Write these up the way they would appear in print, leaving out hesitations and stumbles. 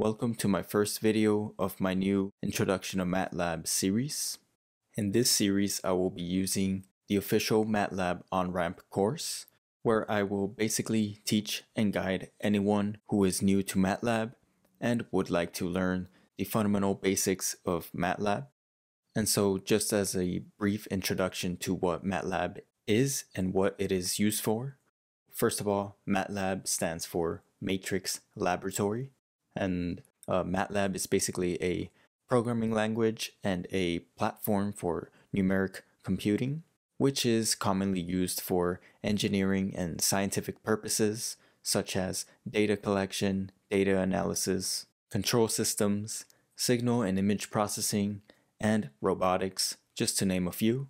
Welcome to my first video of my new Introduction to MATLAB series. In this series, I will be using the official MATLAB OnRamp course, where I will basically teach and guide anyone who is new to MATLAB and would like to learn the fundamental basics of MATLAB. And so just as a brief introduction to what MATLAB is and what it is used for, first of all, MATLAB stands for Matrix Laboratory. And MATLAB is basically a programming language and a platform for numeric computing, which is commonly used for engineering and scientific purposes, such as data collection, data analysis, control systems, signal and image processing, and robotics, just to name a few.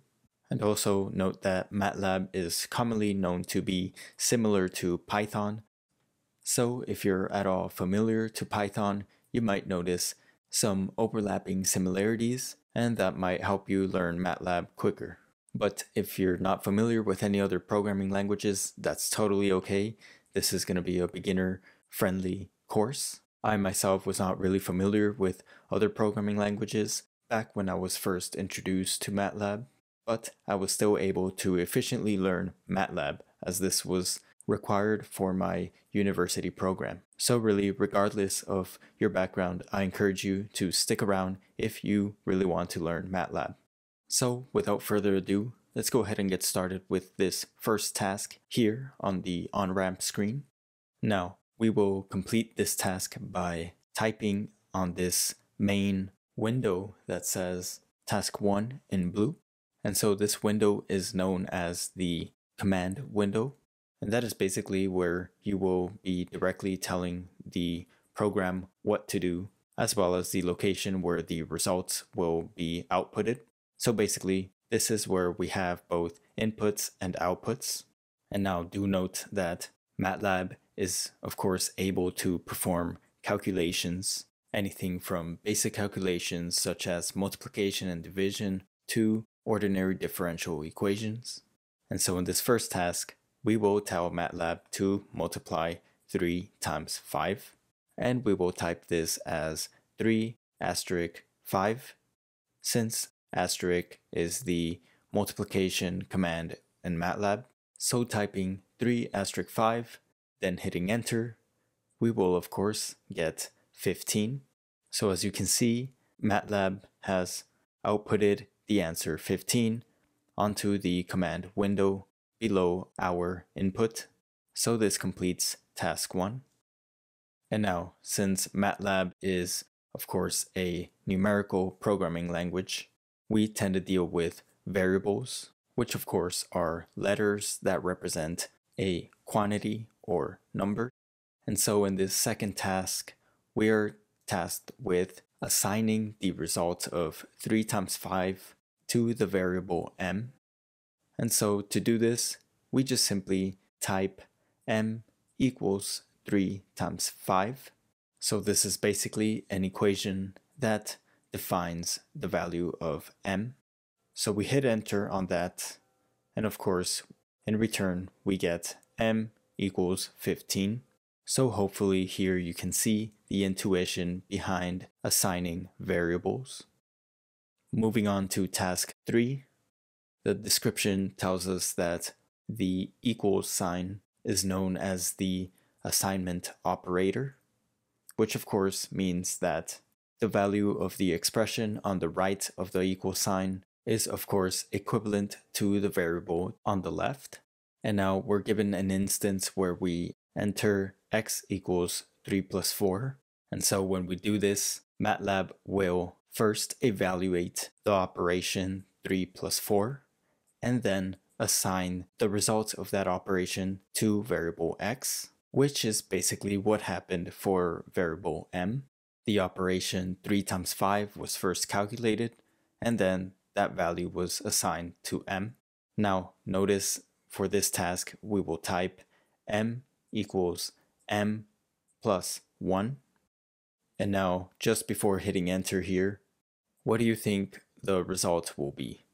And also note that MATLAB is commonly known to be similar to Python. So if you're at all familiar to Python, you might notice some overlapping similarities, and that might help you learn MATLAB quicker. But if you're not familiar with any other programming languages, that's totally okay. This is going to be a beginner-friendly course. I myself was not really familiar with other programming languages back when I was first introduced to MATLAB, but I was still able to efficiently learn MATLAB, as this was required for my university program. So really, regardless of your background, I encourage you to stick around if you really want to learn MATLAB. So without further ado, let's go ahead and get started with this first task here on the OnRamp screen. Now, we will complete this task by typing on this main window that says Task 1 in blue. And so this window is known as the command window. And that is basically where you will be directly telling the program what to do, as well as the location where the results will be outputted. So basically, this is where we have both inputs and outputs. And now do note that MATLAB is, of course, able to perform calculations, anything from basic calculations such as multiplication and division to ordinary differential equations. And so in this first task, we will tell MATLAB to multiply 3 times 5, and we will type this as 3*5, since asterisk is the multiplication command in MATLAB. So typing 3*5, then hitting enter, we will of course get 15. So as you can see, MATLAB has outputted the answer 15 onto the command window below our input. So this completes task 1. And now, since MATLAB is, of course, a numerical programming language, we tend to deal with variables, which of course are letters that represent a quantity or number. And so in this second task, we are tasked with assigning the result of 3 times 5 to the variable m. And so to do this, we just simply type m equals 3 times 5. So this is basically an equation that defines the value of m. So we hit enter on that. And of course, in return, we get m equals 15. So hopefully here you can see the intuition behind assigning variables. Moving on to task 3. The description tells us that the equals sign is known as the assignment operator, which of course means that the value of the expression on the right of the equal sign is of course equivalent to the variable on the left. And now we're given an instance where we enter x equals 3 + 4. And so when we do this, MATLAB will first evaluate the operation 3 + 4. And then assign the result of that operation to variable x, which is basically what happened for variable m. The operation 3 times 5 was first calculated, and then that value was assigned to m. Now notice for this task, we will type m equals m plus 1. And now just before hitting enter here, what do you think the result will be?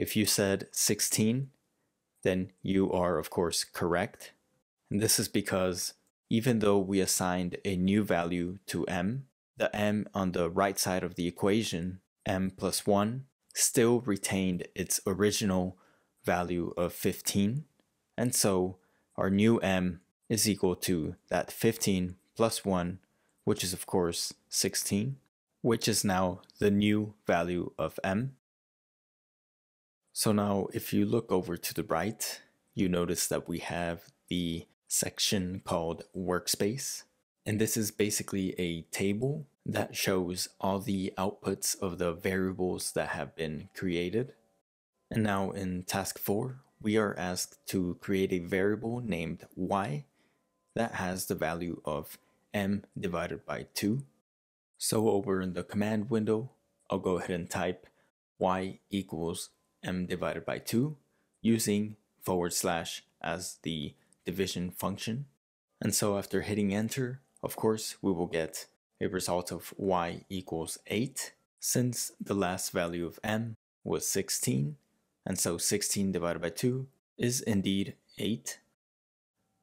If you said 16, then you are of course correct. And this is because even though we assigned a new value to m, the m on the right side of the equation, m plus 1, still retained its original value of 15, and so our new m is equal to that 15 plus 1, which is of course 16, which is now the new value of m. So now if you look over to the right, you notice that we have the section called workspace, and this is basically a table that shows all the outputs of the variables that have been created. And now in task 4, we are asked to create a variable named y that has the value of m divided by 2. So over in the command window, I'll go ahead and type y equals m divided by 2 using / as the division function. And so after hitting enter, of course, we will get a result of y equals 8, since the last value of m was 16, and so 16 divided by 2 is indeed 8.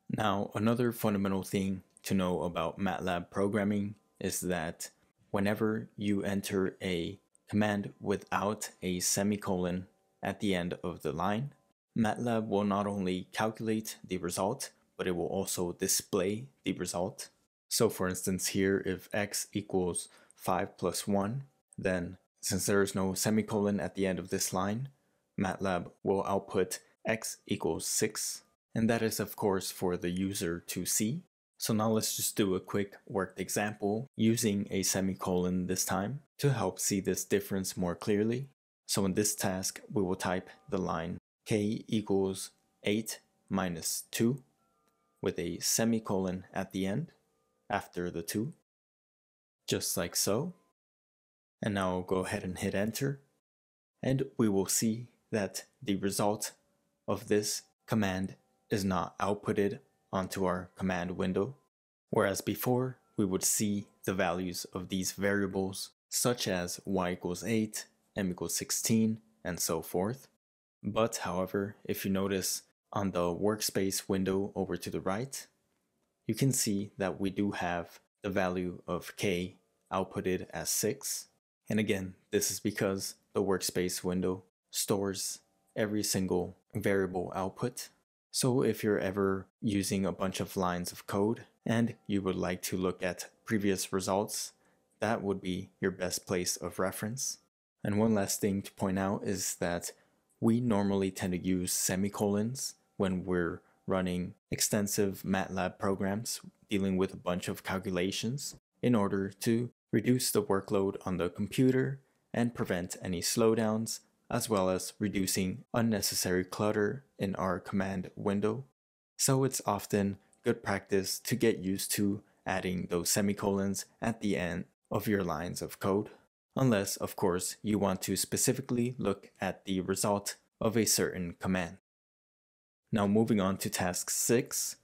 Now, another fundamental thing to know about MATLAB programming is that whenever you enter a command without a semicolon at the end of the line, MATLAB will not only calculate the result, but it will also display the result. So for instance here, if x equals 5 plus 1, then since there is no semicolon at the end of this line, MATLAB will output x equals 6. And that is of course for the user to see. So now let's just do a quick worked example using a semicolon this time to help see this difference more clearly. So in this task, we will type the line k equals 8 minus 2 with a semicolon at the end after the 2, just like so. And now I'll go ahead and hit enter, and we will see that the result of this command is not outputted onto our command window, whereas before we would see the values of these variables such as y equals 8, m equals 16, and so forth. But however, if you notice on the workspace window over to the right, you can see that we do have the value of k outputted as 6. And again, this is because the workspace window stores every single variable output. So if you're ever using a bunch of lines of code and you would like to look at previous results, that would be your best place of reference. And one last thing to point out is that we normally tend to use semicolons when we're running extensive MATLAB programs dealing with a bunch of calculations in order to reduce the workload on the computer and prevent any slowdowns, as well as reducing unnecessary clutter in our command window. So it's often good practice to get used to adding those semicolons at the end of your lines of code, unless of course you want to specifically look at the result of a certain command. Now moving on to task 6.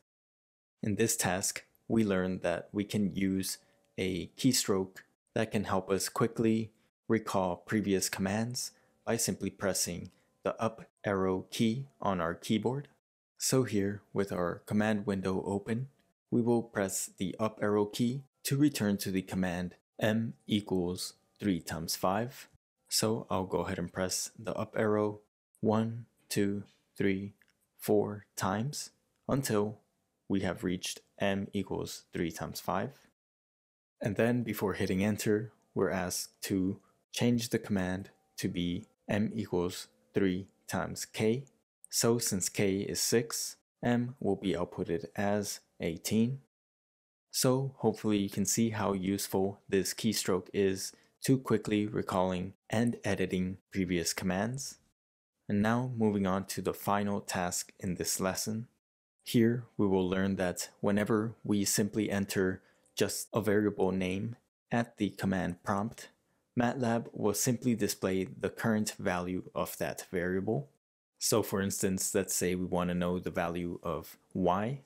In this task, we learned that we can use a keystroke that can help us quickly recall previous commands by simply pressing the up arrow key on our keyboard. So here, with our command window open, we will press the up arrow key to return to the command m equals 3 times 5. So I'll go ahead and press the up arrow 1, 2, 3, 4 times until we have reached m equals 3 times 5. And then before hitting enter, we're asked to change the command to be m equals 3 times k. So since k is 6, m will be outputted as 18. So hopefully you can see how useful this keystroke is to quickly recalling and editing previous commands. And now moving on to the final task in this lesson. Here we will learn that whenever we simply enter just a variable name at the command prompt, MATLAB will simply display the current value of that variable. So for instance, let's say we want to know the value of y.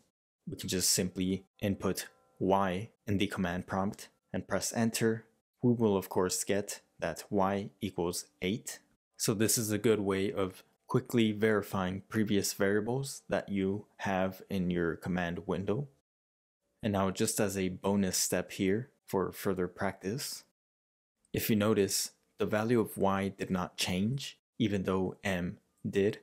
We can just simply input y in the command prompt and press enter. We will of course get that y equals 8. So this is a good way of quickly verifying previous variables that you have in your command window. And now just as a bonus step here for further practice, if you notice, the value of y did not change, even though m did.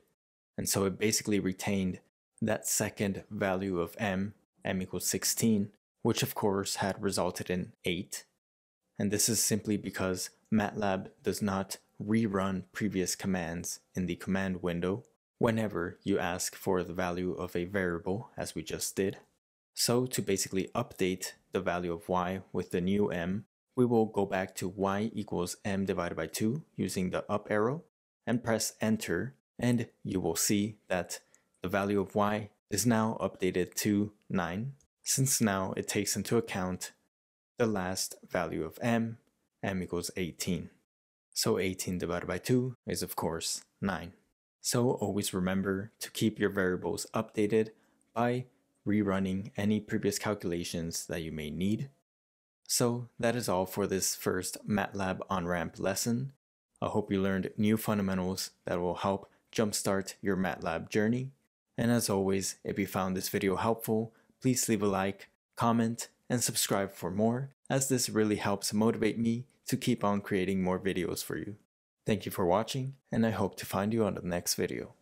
And so it basically retained that second value of m equals 16, which of course had resulted in 8. And this is simply because MATLAB does not rerun previous commands in the command window whenever you ask for the value of a variable, as we just did. So to basically update the value of y with the new m, we will go back to y equals m divided by 2 using the up arrow and press enter, and you will see that the value of y is now updated to 9, since now it takes into account the last value of m equals 18. So 18 divided by 2 is of course 9. So always remember to keep your variables updated by rerunning any previous calculations that you may need. So that is all for this first MATLAB OnRamp lesson. I hope you learned new fundamentals that will help jumpstart your MATLAB journey. And as always, if you found this video helpful, please leave a like, comment, and subscribe for more, as this really helps motivate me to keep on creating more videos for you. Thank you for watching, and I hope to find you on the next video.